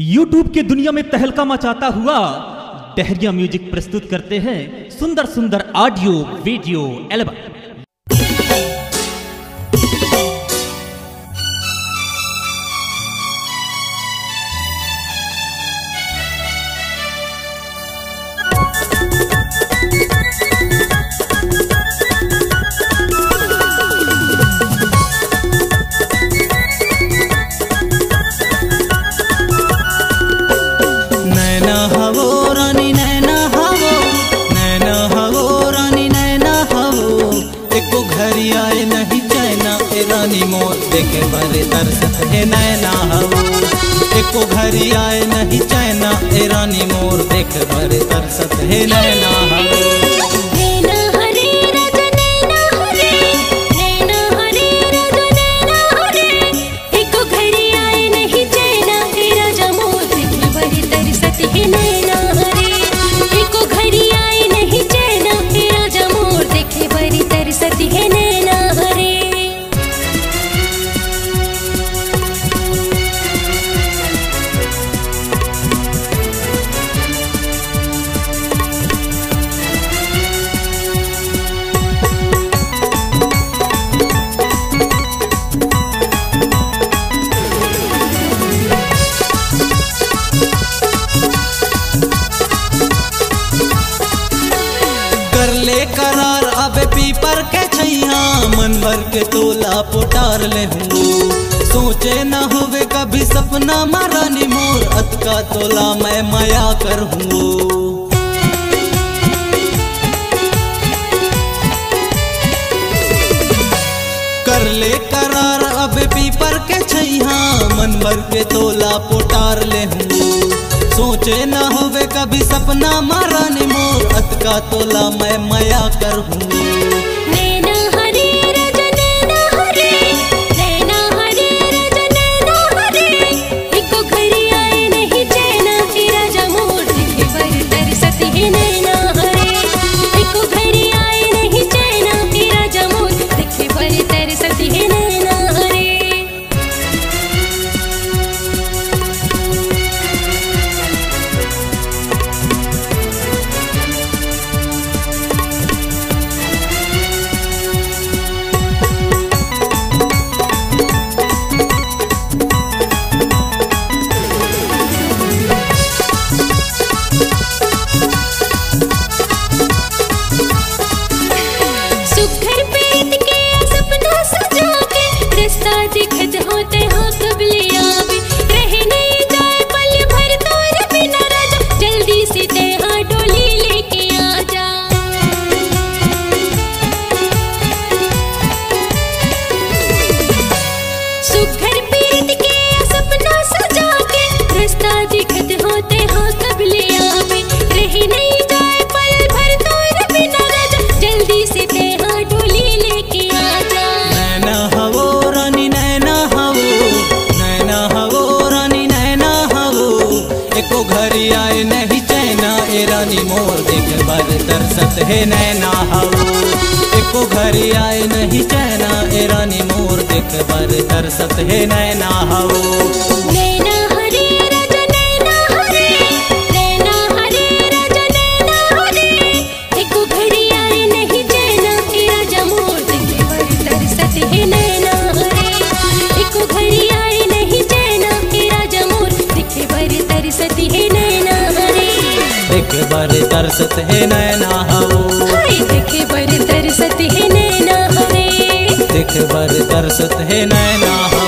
YouTube के दुनिया में तहलका मचाता हुआ डहरिया म्यूजिक प्रस्तुत करते हैं सुंदर सुंदर ऑडियो वीडियो एल्बम। देखे भरे दर्शक है नैना हवो एको घरी आए नहीं चैना ए रानी मोर देखे भरे दर्शक है नैना हवो। करार अबे पीपर के छैया मन भर के तोला पोटार ले हूँ सोचे ना हुए कभी सपना मारानी मोर अतका तोला मैं माया कर हूँ। कर ले करार अबे पीपर के छैया मन भर के तोला पोटार ले हूँ सोचे ना होवे कभी सपना मारा नी मोर अतका तोला मैं माया कर हूँ। दिखत होते हो कबलिया भी रह नहीं जाए पल भर तोरे बिना राजा जल्दी से तेहा डोली लेके आ जा। सुखर पीत के सपना सजा के रास्ता दिखत होते हो कबलिया भी रह नहीं जाए पल भर तोरे बिना राजा जल्दी से तेहा डोली लेके आ जा। घरी आए नहीं चैना ए रानी मोर देखे भर दर्शत है नैना हवो एको घरी आए नहीं चैना ए रानी मोर देखे भर दर्शत है नैना हवो। देखे बड़े तरसत है नैना हवो देखे बड़े तरसत है नैना हरे देखे बड़े तरसत है नैना।